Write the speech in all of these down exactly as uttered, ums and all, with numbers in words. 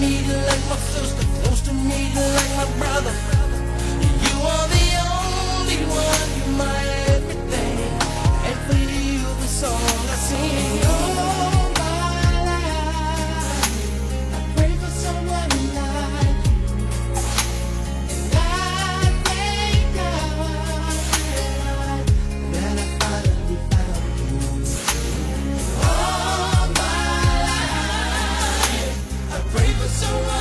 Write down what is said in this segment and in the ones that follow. me like my sister, close to me like my brother. You are the only one, you're my everything, and for you that's all I sing. All my life I pray for someone like you, and I thank God that I finally found you. All my life I pray for someone.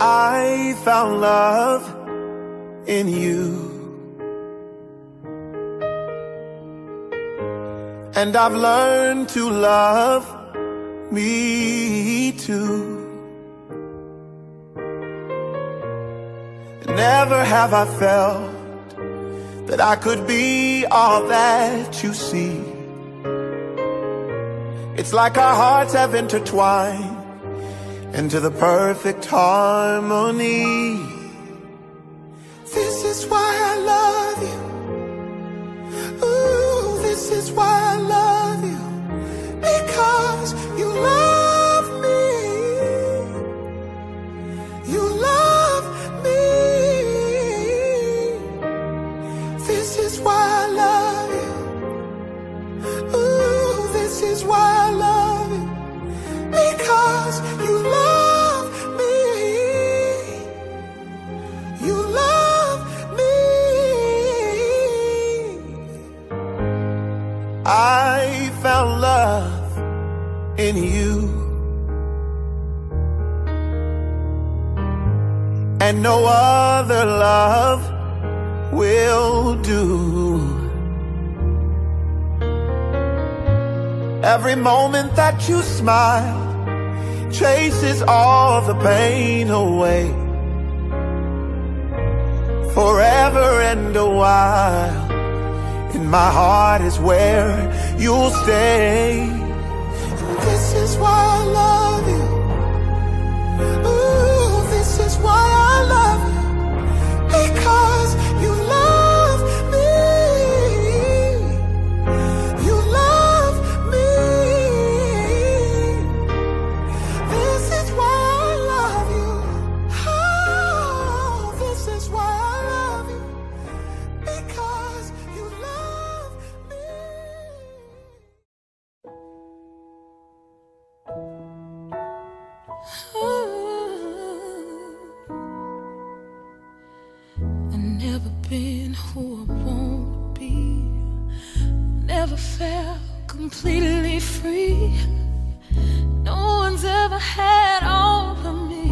I found love in you, and I've learned to love me too. Never have I felt that I could be all that you see. It's like our hearts have intertwined into the perfect harmony. This is why I love you. Ooh, this is why I love you, because you love me. You love me. This is why I love you. Ooh, this is why I love you, because you love me. You love me. I found love in you, and no other love will do. Every moment that you smile chases all the pain away, forever and a while. And my heart is where you'll stay. And this is why I love you. Ooh, this is why I love you, because you love me. You love me. This is why I love you. Oh, this is why I love you, because you love me. Ooh. I've never been who I want to be. Never felt completely free. No one's ever had over me.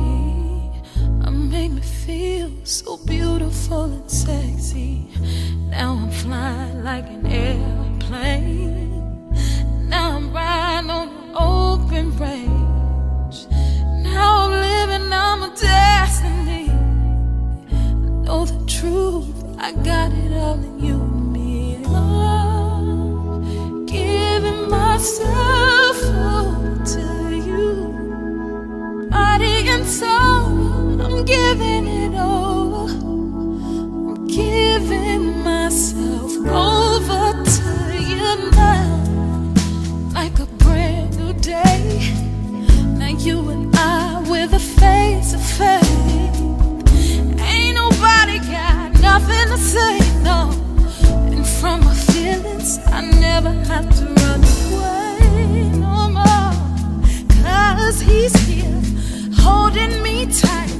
I make me feel so beautiful and sexy. Now I'm flying like an airplane. Now I'm riding on an open range. Now I'm living on my destiny. I know the truth, I got it all in you and me. And love, giving myself over to you, body and soul. I'm giving it over. I'm giving myself over to you now, like a brand new day. Now you and I, we're the face of faith. Ain't nobody got nothing to say, no. And from my feelings, I never have to run away no more. Cause he's here, holding me tight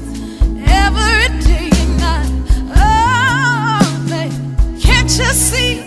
every day and night. Oh, babe, can't you see?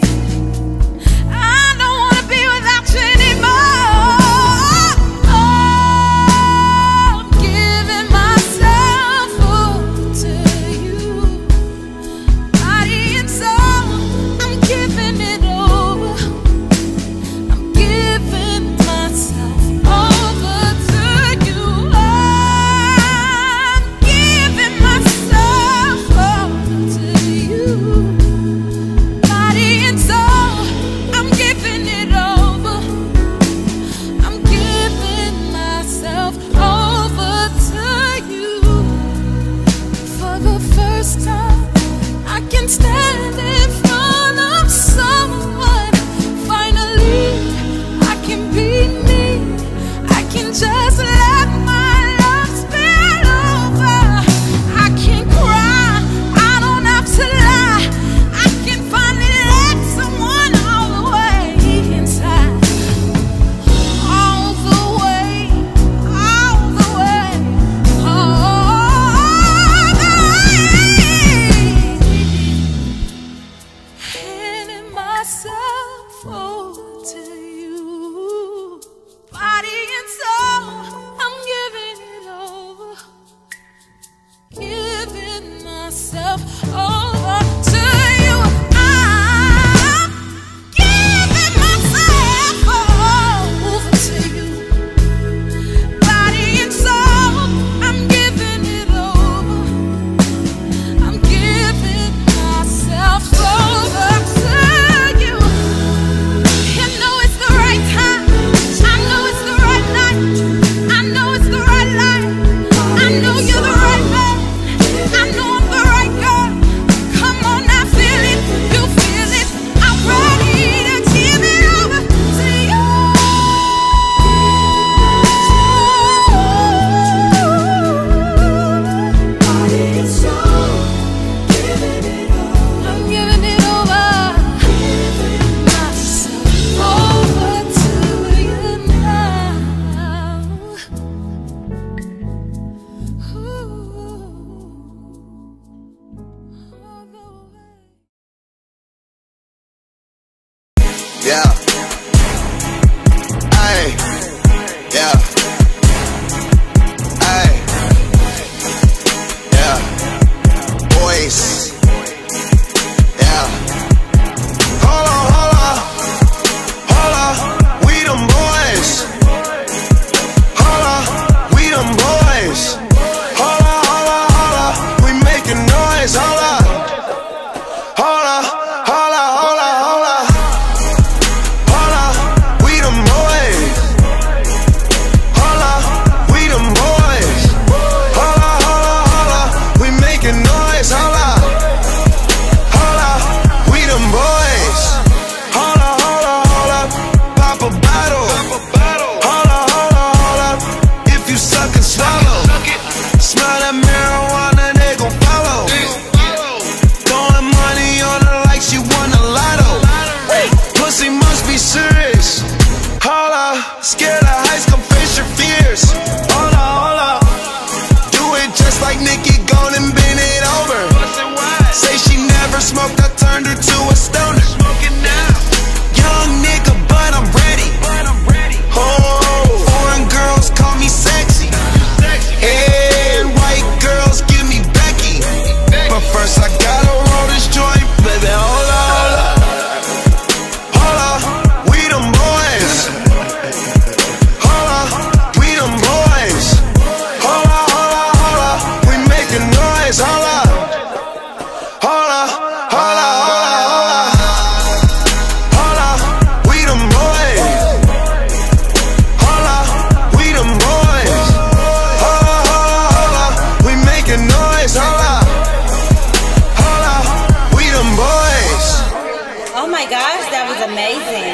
Yeah. Ayy. Yeah. Ayy. Yeah. Boys. Yeah. Holla, holla. Holla, we them boys. Holla, we them boys. Holla, holla, holla. We making noise. Holla. Holla. Scared of heights, come face your fears. Holla, holla. Do it just like Nikki Gold and bend it over. Say she never smoked, I turned her to a stoner. Young nigga, but I'm ready. Oh, foreign girls call me sexy. And white girls give me Becky. But first I gotta roll this joint, baby. Holla, holla. Holla, we them boys. Oh my gosh, that was amazing.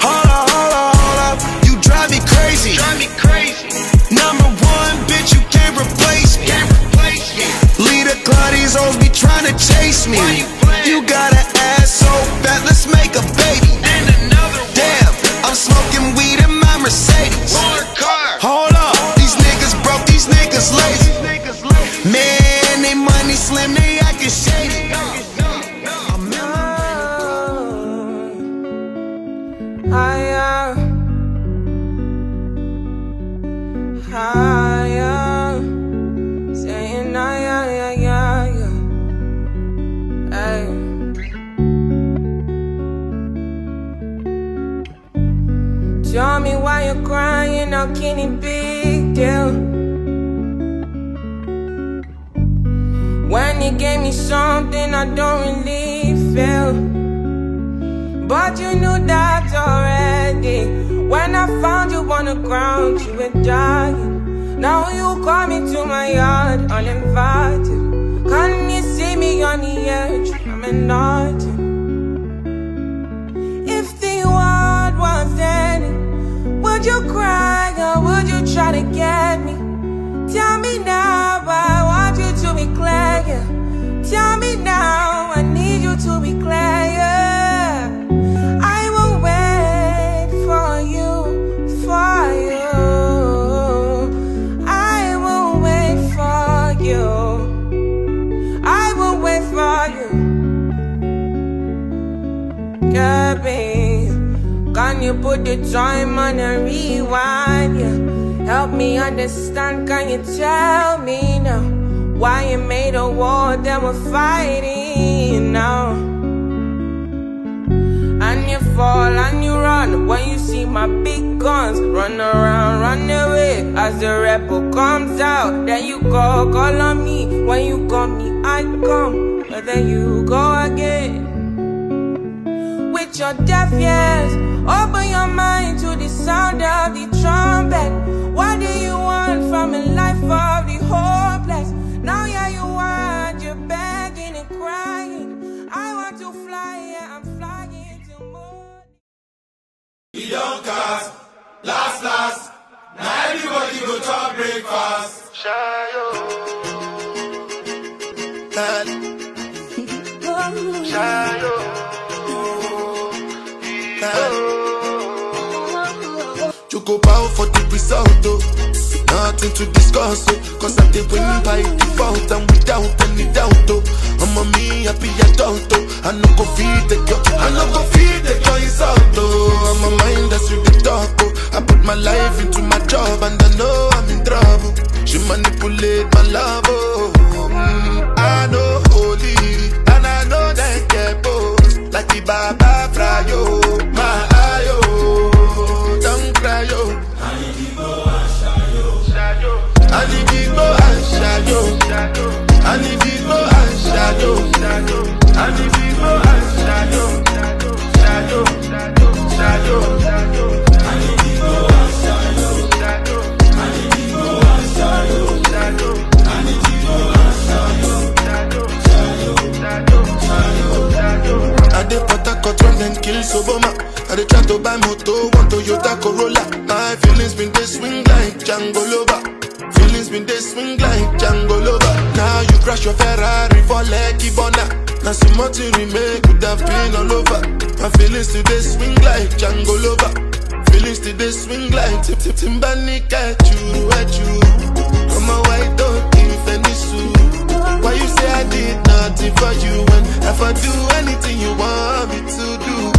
Holla, holla, holla. Holla, holla, holla. You drive me crazy. Drive me crazy. Number one, bitch, you can't replace me. Can't replace me. Lead a club, these hoes be trying to chase me. You, you got an ass so fat, let's make a baby. And another one. Damn, I'm smoking weed in my Mercedes. More car. Hold up, these niggas broke, these niggas lazy. Man, they money slim, they actin' shady. Higher, higher, saying I, yeah, yeah, yeah, hey. Tell me why you're crying, how can it be a big deal? When you gave me something I don't really feel, but you knew that already. When I found you on the ground, you were dying. Now you call me to my yard uninvited. Can't you see me on the edge? I'm an artist. If the world was ending, would you cry or would you try to get me? Tell me now, I want you to be clear. Tell me now, I need you to be clear. Yeah, babe, can you put the time on a rewind? Yeah, help me understand. Can you tell me now why you made a war that we're fighting now? And you fall and you run when you see my big guns. Run around, run away as the rebel comes out. Then you go, call on me. When you call me, I come. But then you go again. With your deaf ears, open your mind to the sound of the trumpet. What do you want from a life of the hopeless? Now yeah, you want, you're begging and crying. I want to fly, yeah, I'm flying to more. We don't cast, last, last. Now everybody go to breakfast. Shayo. Shayo. Oh. go bow for the result, oh. Nothing to discuss, oh. Cause I did win by default and without any doubt, oh. I'm a me happy adult, oh. I no go feed the girl, I no go feed the girl is out, oh. I'm a mind that's with the talk, oh. I put my life into my job and I know I'm in trouble. She manipulate my love, oh. Mm, I know holy and I know that kepo like the Baba Frayo. Obama. I dey try to buy moto, want Toyota Corolla. My feelings been they swing like Django Loba. Feelings been they swing like Django Loba. Now you crash your Ferrari for Lekki Bona. Now so much you remake could have been all over. My feelings today swing like Django Loba. Feelings today swing like Tip Tip Timbani at you, at you. I'm a white dog if any suit. Why you say I did nothing for you when if I do anything you want me to do?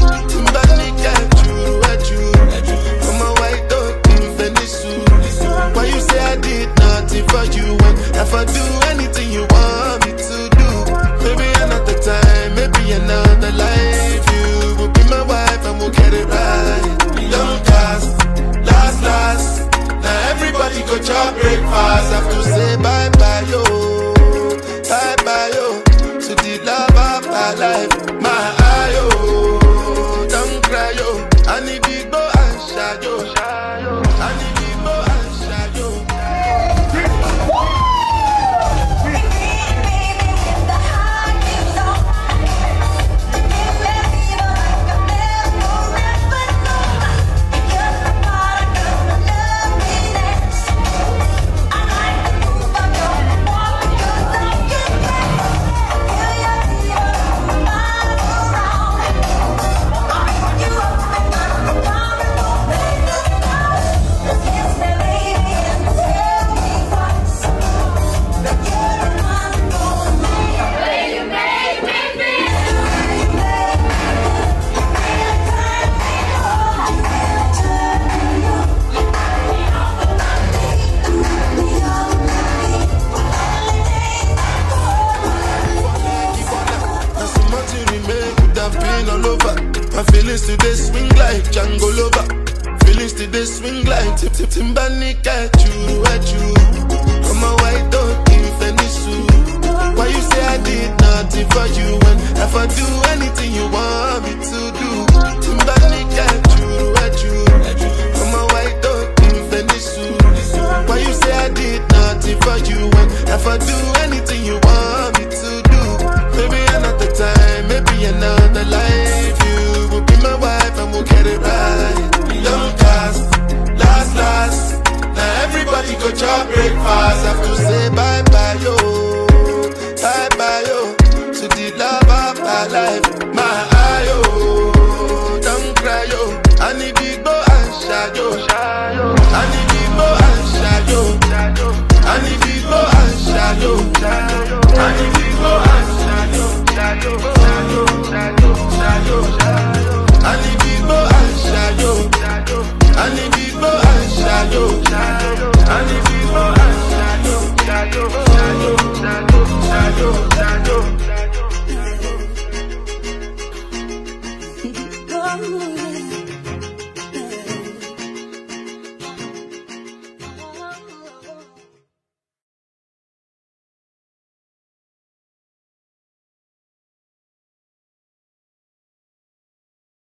Why you say I did nothing for you when if I do anything you want me to do? Maybe another time, maybe another life, you will be my wife and we'll get it right. Long cast, last last. Now everybody go chop breakfast. Have to say bye bye yo, bye bye yo to the love of my life. My eye yo, don't cry yo. I need to go and shine yo. Feelings today swing like Django Loba. Feelings today swing like Tip Tip Timbani at you, at you. I'm a white dog if any suit. Why you say I did nothing for you when if I do anything you want me to do? Timbani at you, at you. I'm a white dog if any suit. Why you say I did nothing for you when if I do anything you want me to do? Maybe another time, maybe another life. We'll get it right. Long cast, last last. Now everybody go chop breakfast. Have to say bye bye yo, bye bye yo to the love of my life. My eye yo, don't cry yo. I need to go and shine yo. I need to go and shine yo. I need to go and shine yo. I need to go and shine yo. Shine yo, shine yo, shine yo, shine yo, shine yo. I need I need people and shadow. I need people and shadow. Shadow, shadow, shadow, shadow, shadow, shadow, shadow.